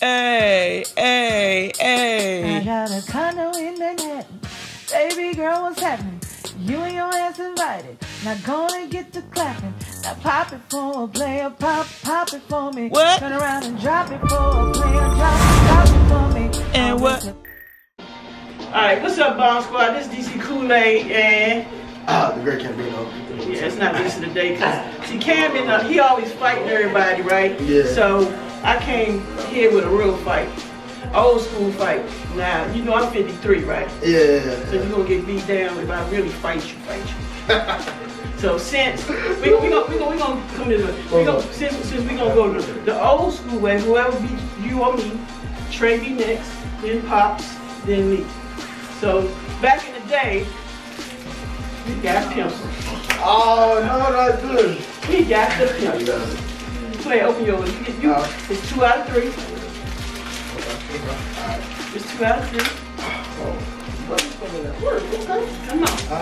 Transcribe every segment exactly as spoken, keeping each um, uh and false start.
Hey, hey, hey. I got a condo in Manhattan. Baby girl, what's happening? You and your ass invited. Now gonna get to clapping. Now pop it for a player, pop, pop it for me. What? Turn around and drop it for a player, drop it, drop it for me. And what? Alright, what's up, Bomb Squad? This is D C Kool-Aid and... Ah, uh, the great Campino. Yeah, it's not Lisa today, because see, Cam, and, uh, he always fighting everybody, right? Yeah. So, I came here with a real fight. Old school fight. Now, you know I'm fifty-three, right? Yeah. So you're going to get beat down if I really fight you, fight you. So since we're we gonna, we gonna, we gonna come this way, we gonna, since, since we're going to go to the old school way, whoever beat you or me, Trendy Me next, then Pops, then me. So back in the day, we got pencils. Oh, no, that's good. We got the pencils. Play, open yours. You get you. Uh, it's two out of three. It's two out of three. Oh. Come on. Uh,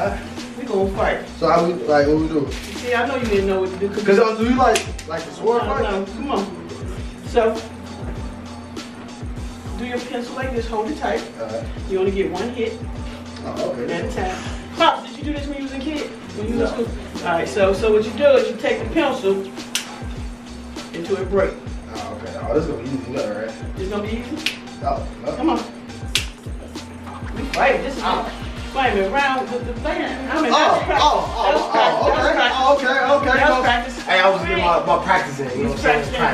we gonna fight. So how we like what we do? See, I know you didn't know what to do. Cause I was you like like a sword fight. No, come on. So do your pencil like this. Hold it tight. Uh, you only get one hit oh, okay. at a time. Pops, did you do this when you was a kid? When you no. was a school? All right. So so what you do is you take the pencil. Into a break. Oh, okay. Oh, this is going to be easy, though, right? It's going to be easy? No, no. Come on. We fight. This is oh. Wait a minute. Round with the player. I mean, oh, oh, oh, oh, okay. Oh, okay, okay. That was practice. Hey, I was doing my, my practicing. You know what I'm saying? All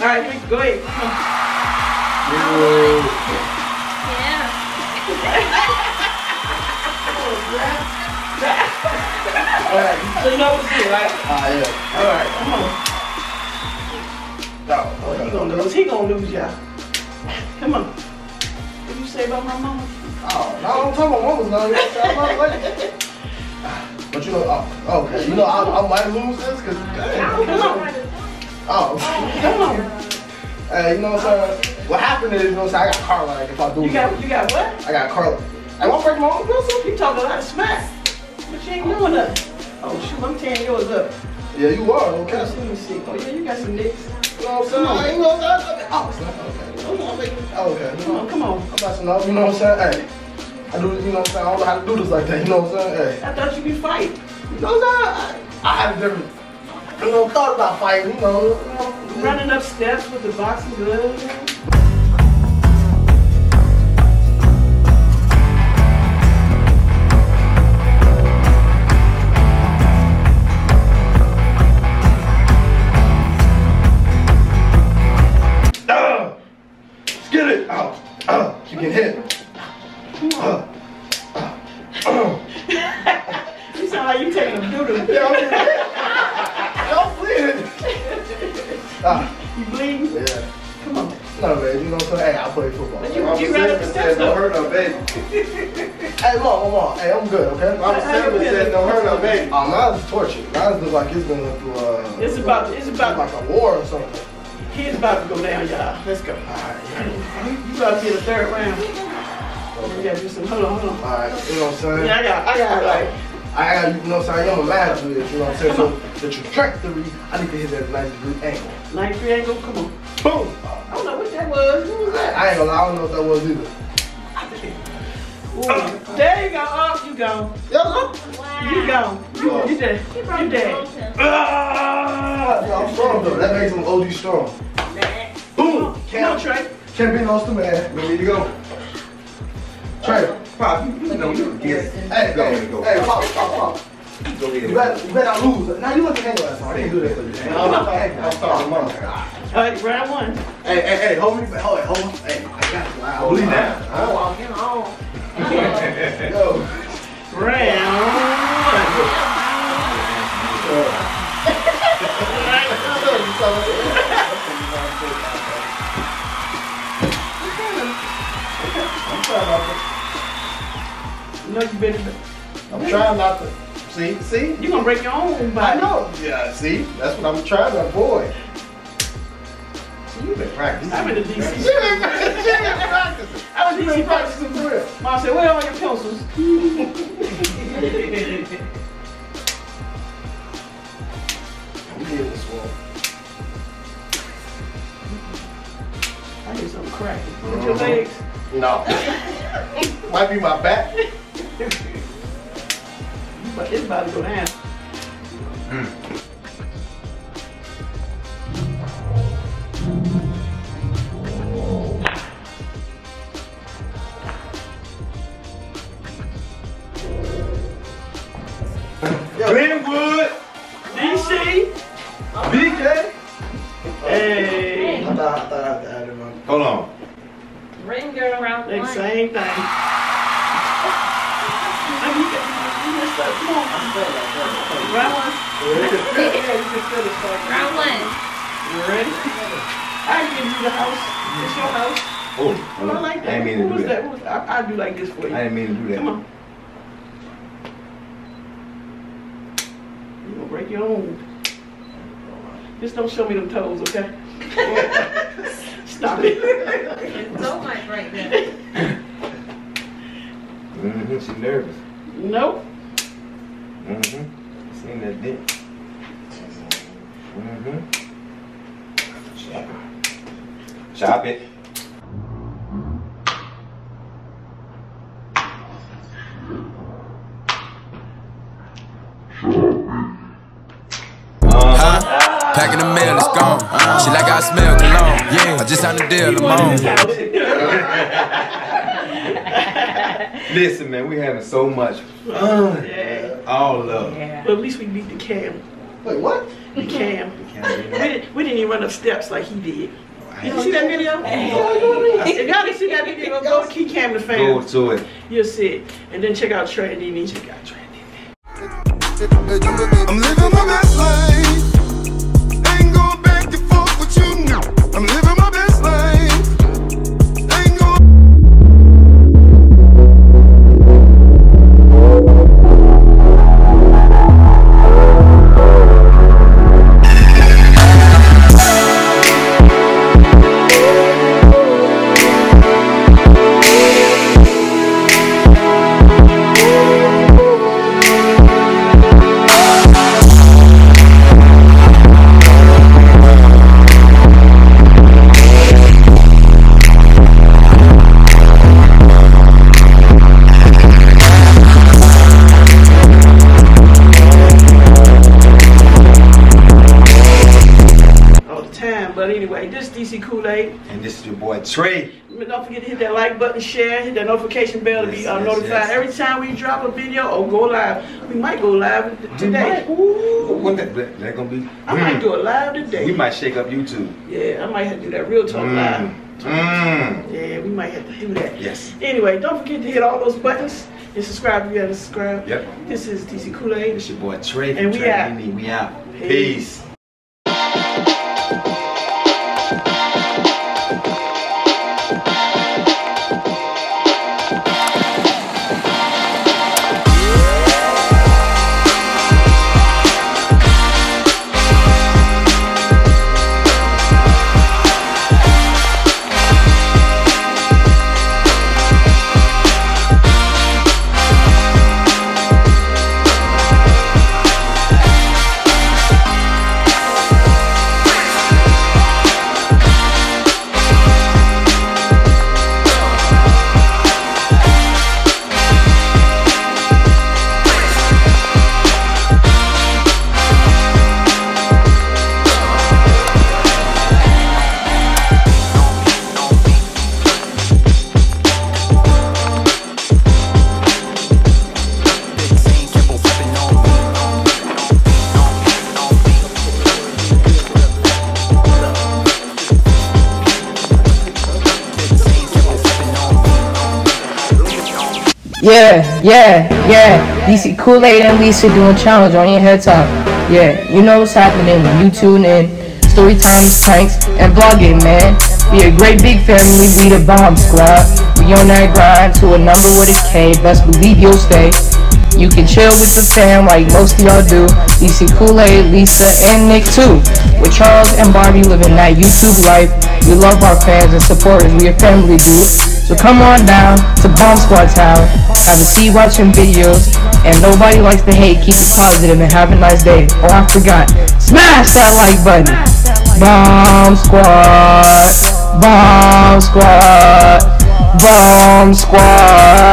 right, here we go. Go ahead. Come on. Yeah. All right. So you know what to do, right? Ah, uh, yeah. All right. Come on. Oh, oh, he gonna lose. He gonna lose, y'all. Come on. What did you say about my mama? Oh, no, I don't talk about mamas now. You talk about like. But you know, oh, okay. You know, I, I might lose this because. Come on. Oh, come on. Hey, you know what I'm saying? What happened is, you know what I'm saying? I got Carla. Like, if I do. You got, you got what? I got Carla. I won't break my own pencil. You talking a lot of smack, but you ain't doing nothing. Oh shoot, I'm tearing yours up. Yeah, you are. Okay. Let me see. Oh yeah, you got some nicks. You know what I'm saying? You know what I'm saying? Oh, okay. Okay. Come on, come on. I'm about to know. You know what I'm saying? Hey, I do. You know what I'm saying? I don't know how to do this like that. You know what I'm saying? Hey. I thought you be fighting. You know what I'm saying? I, I had a different. You know, thought about fighting. You know, you know running up steps with the boxing gloves. You bleeding? Yeah. Come on. No, baby. You know what I'm saying? Hey, I play football. But you you ran up the steps, though. Don't hurt no baby. Hey, look, come on. Hey, I'm good, okay? I'm seven said don't hurt no baby. Oh, mine's torture. Mine's just like it's been through uh, it's about, it's about like a war or something. He's about to go down, y'all. Let's go. All right. You about to get a third round. Okay. You got to do some. Hold on, hold on. All right. You know what I'm saying? Yeah, I got, I got like. I got, you know what I'm saying, I'm mad to this, you know what I'm saying, so the trajectory, I need to hit that ninety degree angle. ninety degree angle, come on. Boom! I don't know what that was, who was that? I ain't gonna lie, I don't know what that was either. I think it there you go, up, oh, you go. Yep. Wow. You go. You, oh. you dead. You dead. Ah! Yeah, I'm strong though, that makes him O D strong. Man. Boom! Can't, come on, Trey. Can't be no stupid man, we need to go. Trey. Pop, you know you a guest. Hey, go, hey, go. Hey, pop, pop, pop. You better, you better lose. Now you look at that. I didn't do that for you. I'm sorry, mom. All right, round one. Hey, hey, hey, hold me, hold, hold. Hey, I got you. I'll bleed down. I'm walking home. Go. Round one. I'm sorry. No, you better. I'm trying not to. See, see? You're gonna break your own body. I know. Yeah, see? That's what I'm trying to avoid. So you've been practicing. I've been to D C. You've been practicing. I was D C practicing for real. Mom said, where are all your pencils? I'm here this one. crack it. With your legs? No. Might be my back. But it's about to go down. Mm. Glenwood, D C, B K, hey. I thought I, thought I had it wrong. Hold on. Ring girl round one. Same thing. I mean, you can you can start. Come on. Round one. Round one. You ready? I give you the house. It's your house. Oh, I like that. I didn't mean to do that. Who was that? I'll do like this for you. I didn't mean to do that. Come on. Break your own. Just don't show me them toes, okay? Stop it. It's so much right now. Mm-hmm. She nervous. Nope. Mm-hmm. Seen that dick. Mm-hmm. Chop it. Packing the mail, it's gone. She like I smell cologne. Yeah, I just signed a deal alone. Listen, man, we having so much fun. Yeah. All love. Yeah. But at least we beat the cam. Wait, what? The cam. The cam. We, didn't, we didn't even run up steps like he did. Did you see that video? If y'all didn't see that video, go to Keycam to fam. Go to it. You'll see it. And then check out Trendy Me. Check out Trendy Me. I'm living my best life. This is D C Kool-Aid. And this is your boy Trey. Don't forget to hit that like button, share, hit that notification bell to yes, be uh, yes, notified yes. every time we drop a video or go live. We might go live today. Ooh. What that, that gonna be? I mm. might do a live today. We might shake up YouTube. Yeah, I might have to do that real talk mm. live. Mm. Yeah, we might have to do that. Yes. Anyway, don't forget to hit all those buttons and subscribe if you haven't subscribed. Yep. This is D C Kool-Aid. It's your boy Trey. And we Trey out. Amy. We out. Peace. Peace. Yeah, yeah, yeah. D C Kool-Aid and Lisa doing challenge on your head top. Yeah, you know what's happening. You tune in. Story times, pranks, and blogging, man. We a great big family. We the Bomb Squad. We on that grind to a number with a K. Best believe you'll stay. You can chill with the fam like most of y'all do. D C Kool-Aid, Lisa, and Nick too. With Charles and Barbie living that YouTube life. We love our fans and supporters. We a family, dude. So come on down to Bomb Squad Town, have a seat watching videos, and nobody likes to hate, keep it positive, and have a nice day. Oh, I forgot, smash that like button. Bomb Squad. Bomb Squad, Bomb Squad.